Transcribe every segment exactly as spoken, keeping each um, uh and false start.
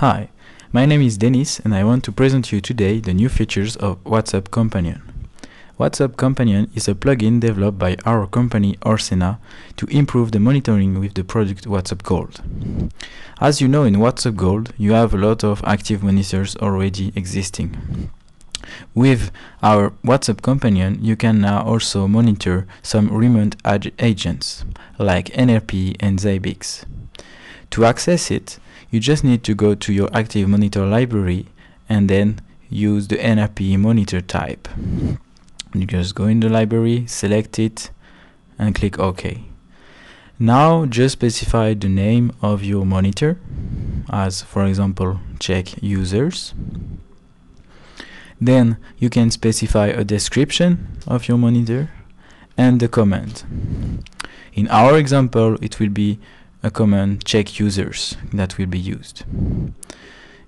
Hi, my name is Denis and I want to present you today the new features of WhatsUp Companion. WhatsApp Companion is a plugin developed by our company Orsena to improve the monitoring with the product WhatsApp Gold. As you know, in WhatsApp Gold, you have a lot of active monitors already existing. With our WhatsApp Companion, you can now also monitor some remote ag agents, like N R P E and Zabbix. To access it, you just need to go to your active monitor library and then use the N R P E monitor type. You just go in the library, select it, and click OK. Now just specify the name of your monitor, as for example, check users. Then you can specify a description of your monitor and the command. In our example, it will be a command check users that will be used.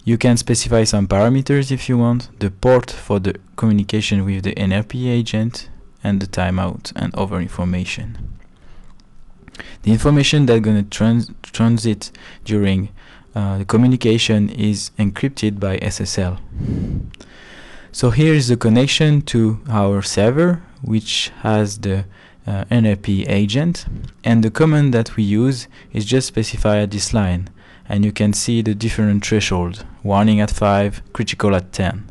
You can specify some parameters if you want, the port for the communication with the N R P agent, and the timeout and other information. The information that's going to trans transit during uh, the communication is encrypted by S S L. So here is the connection to our server, which has the uh, N R P agent, and the command that we use is just specified at this line. And you can see the different threshold, warning at five, critical at ten.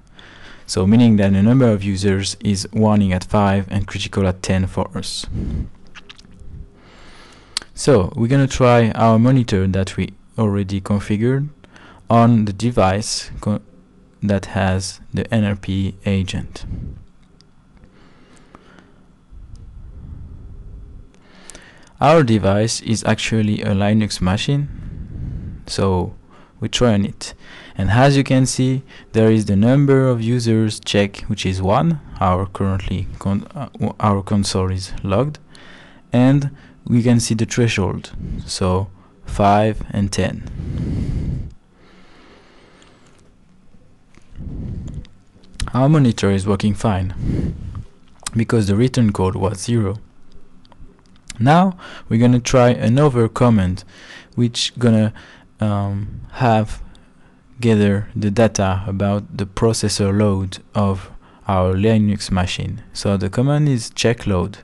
So meaning that the number of users is warning at five and critical at ten for us. So we're going to try our monitor that we already configured on the device co that has the N R P agent. Our device is actually a Linux machine. So we try on it, and as you can see, there is the number of users check, which is one. Our currently con uh, our console is logged, and we can see the threshold, so five and ten. Our monitor is working fine because the return code was zero. Now we're gonna try another command, which gonna Um, have gather the data about the processor load of our Linux machine. So the command is check load.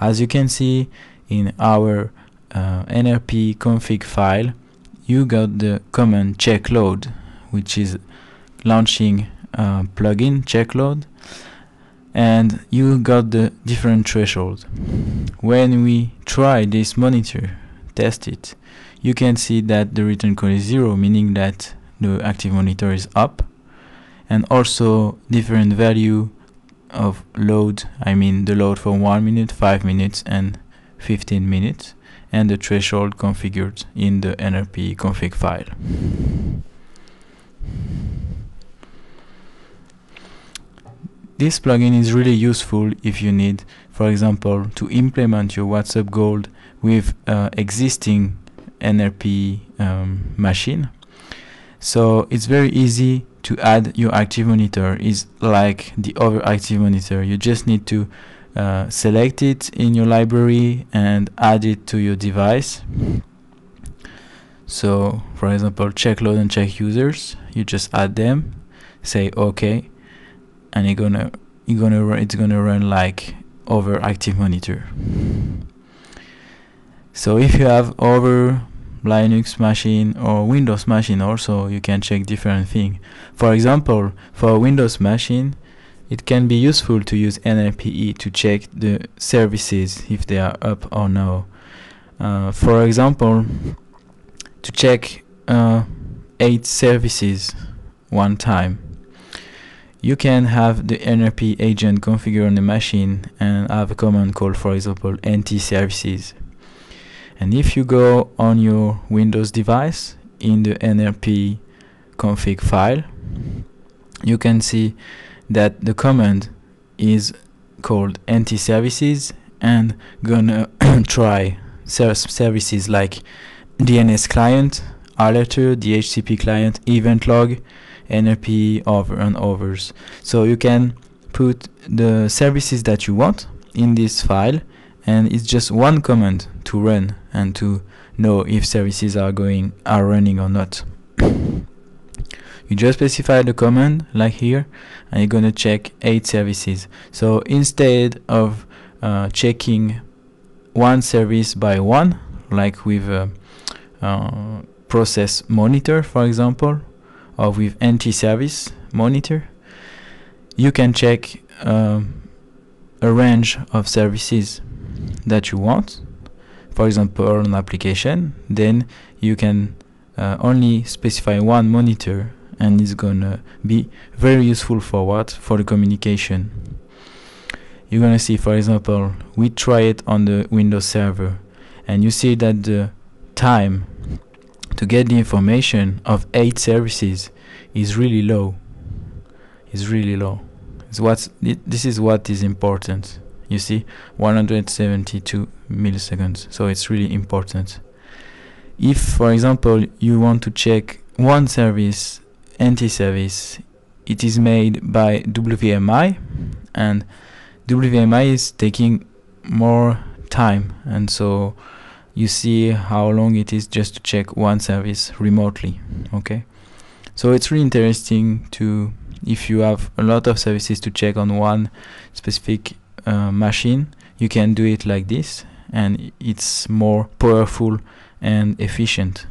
As you can see in our uh, N R P config file, you got the command check load, which is launching uh, plugin check load, and you got the different threshold. When we try this monitor, test it, you can see that the return code is zero, meaning that the active monitor is up, and also different value of load, I mean the load for one minute, five minutes and fifteen minutes, and the threshold configured in the N R P config file. This plugin is really useful if you need, for example, to implement your WhatsApp Gold with uh, existing N R P um, machine. So it's very easy to add your active monitor. It's like the other active monitor. You just need to uh, select it in your library and add it to your device. So for example, check load and check users, you just add them, say OK, and it's gonna, it's gonna, run, it's gonna run like over active monitor. So if you have other Linux machine or Windows machine also, you can check different things. For example, for a Windows machine, it can be useful to use N R P E to check the services if they are up or no. Uh, for example, to check uh, eight services one time. You can have the N R P agent configured on the machine and have a command called, for example, N T services. And if you go on your Windows device in the N R P config file, you can see that the command is called N T services and gonna try ser services like D N S client, alerter, D H C P client, event log, N R P over and overs. So you can put the services that you want in this file, and it's just one command to run and to know if services are going are running or not. You just specify the command like here, and you're gonna check eight services. So instead of uh, checking one service by one, like with uh, uh, process monitor, for example, or with N T service monitor, you can check um, a range of services that you want. For example, an application, then you can uh, only specify one monitor, and it's gonna be very useful for what? For the communication. You're gonna see, for example, we try it on the Windows server, and you see that the time to get the information of eight services is really low. It's really low. It's what's, this is what is important. You see, one hundred seventy-two milliseconds, so it's really important. If, for example, you want to check one service, N T service, it is made by W M I, and W M I is taking more time, and so you see how long it is just to check one service remotely. Okay, so it's really interesting to, if you have a lot of services to check on one specific Uh, machine, you can do it like this, and it's more powerful and efficient.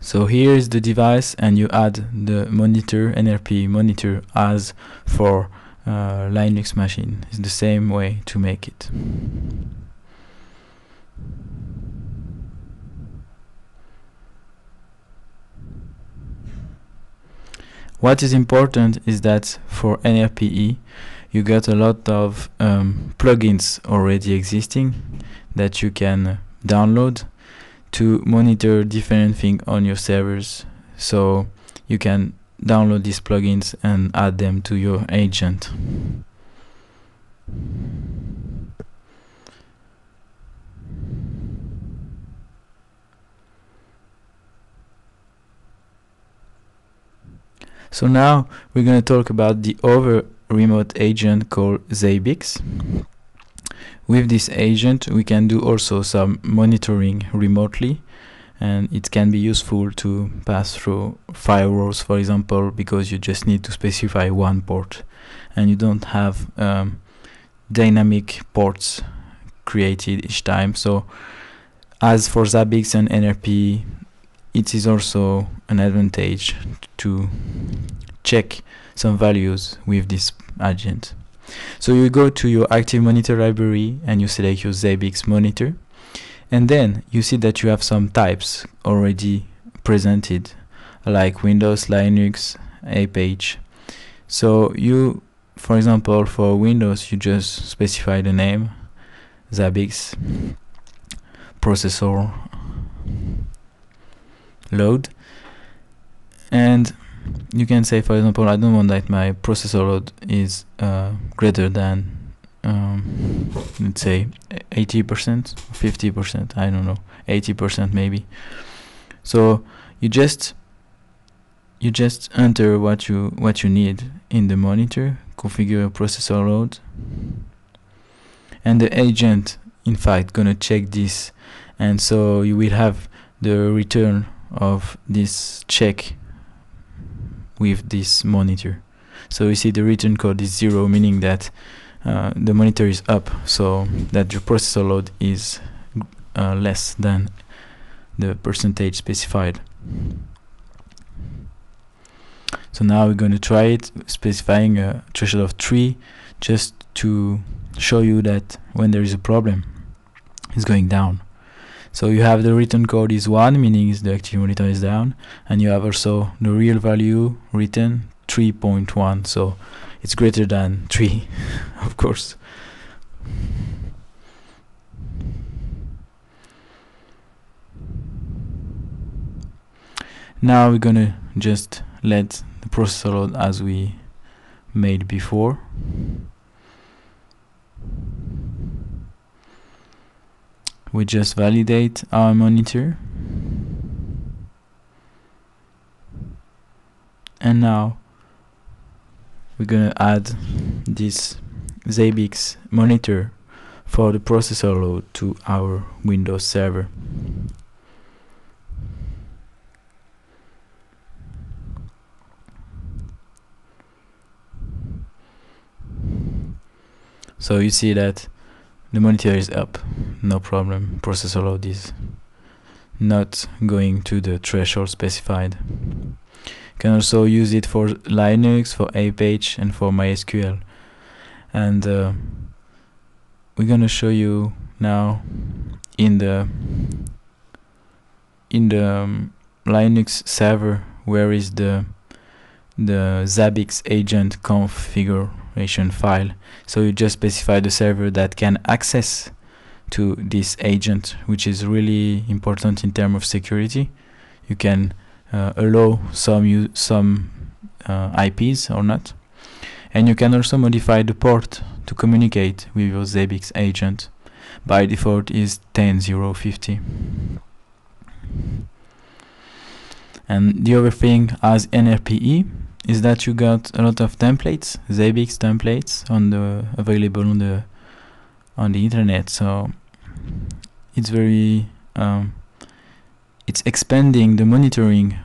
So here is the device, and you add the monitor, N R P monitor, as for uh, Linux machine. It's the same way to make it. What is important is that for N R P E, you got a lot of um, plugins already existing that you can download to monitor different things on your servers. So you can download these plugins and add them to your agent. So now we're going to talk about the other remote agent called Zabbix. With this agent, we can do also some monitoring remotely, and it can be useful to pass through firewalls, for example, because you just need to specify one port and you don't have um, dynamic ports created each time. So as for Zabbix and N R P E, it is also an advantage to check some values with this agent. So you go to your active monitor library and you select your Zabbix monitor, and then you see that you have some types already presented, like Windows, Linux, Apache. So you, for example, for Windows, you just specify the name Zabbix, processor, load, and you can say, for example, I don't want that my processor load is uh, greater than um, let's say eighty percent, fifty percent, I don't know, eighty percent maybe. So you just you just enter what you what you need in the monitor, configure a processor load, and the agent in fact gonna check this, and so you will have the return of this check with this monitor. So you see the return code is zero, meaning that uh, the monitor is up, so that your processor load is uh, less than the percentage specified. So now we're going to try it, specifying a threshold of three, just to show you that when there is a problem, it's going down. So you have the return code is one, meaning the active monitor is down, and you have also the real value written three point one, so it's greater than three, of course. Now we're gonna just let the processor load as we made before. We just validate our monitor, and now we're gonna add this Zabbix monitor for the processor load to our Windows server. So you see that the monitor is up, no problem, process all of this, not going to the threshold specified. You can also use it for Linux, for Apache, and for MySQL. And uh, we're gonna show you now in the in the um, Linux server where is the the Zabbix agent configuration file. So you just specify the server that can access to this agent, which is really important in terms of security. You can uh, allow some some uh, I Ps or not, and you can also modify the port to communicate with your Zabbix agent. By default is ten zero fifty. And the other thing as N R P E is that you got a lot of templates, Zabbix templates on the available on the on the internet. So it's very um, it's expanding the monitoring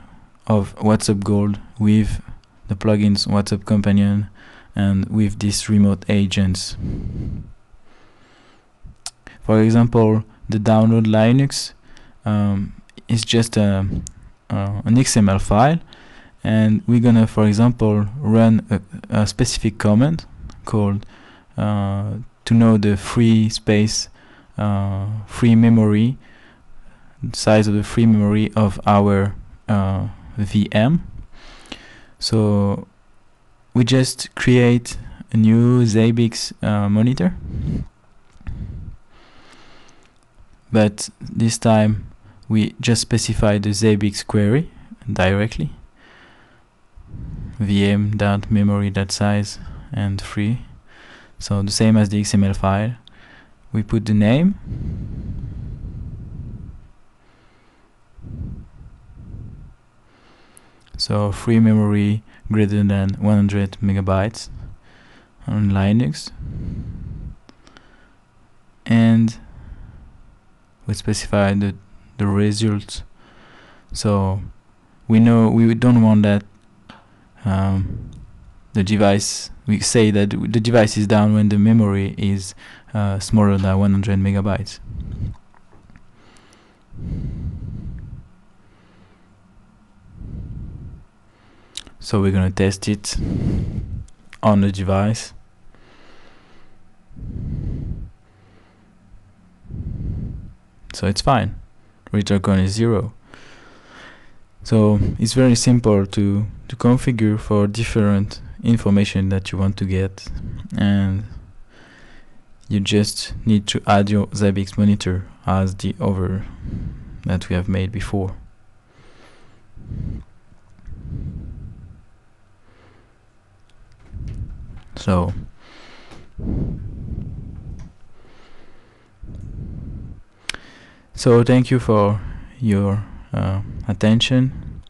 of WhatsApp Gold with the plugins WhatsApp Companion and with these remote agents. For example, the download Linux um, is just a, uh, an X M L file, and we're gonna, for example, run a, a specific command called uh, to know the free space, uh, free memory, size of the free memory of our uh, V M. So we just create a new Zabbix uh, monitor. But this time we just specify the Zabbix query directly, V M dot memory dot size and free. So the same as the X M L file, we put the name, so free memory greater than one hundred megabytes on Linux, and we specify the, the results. So we know we don't want that um, the device, we say that the device is down when the memory is uh, smaller than one hundred megabytes. So we're gonna test it on the device. So it's fine, return cone is zero. So it's very simple to, to configure for different information that you want to get, and you just need to add your Zabbix monitor as the other that we have made before. So So thank you for your uh, attention,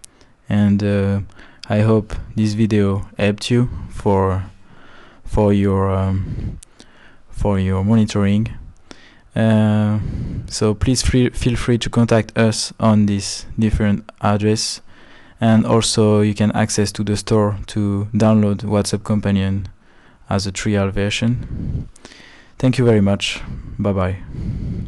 and uh, I hope this video helped you for for your um, for your monitoring. Uh, so please free feel free to contact us on this different address, and also you can access to the store to download WhatsApp Companion as a trial version. Thank you very much. Bye bye.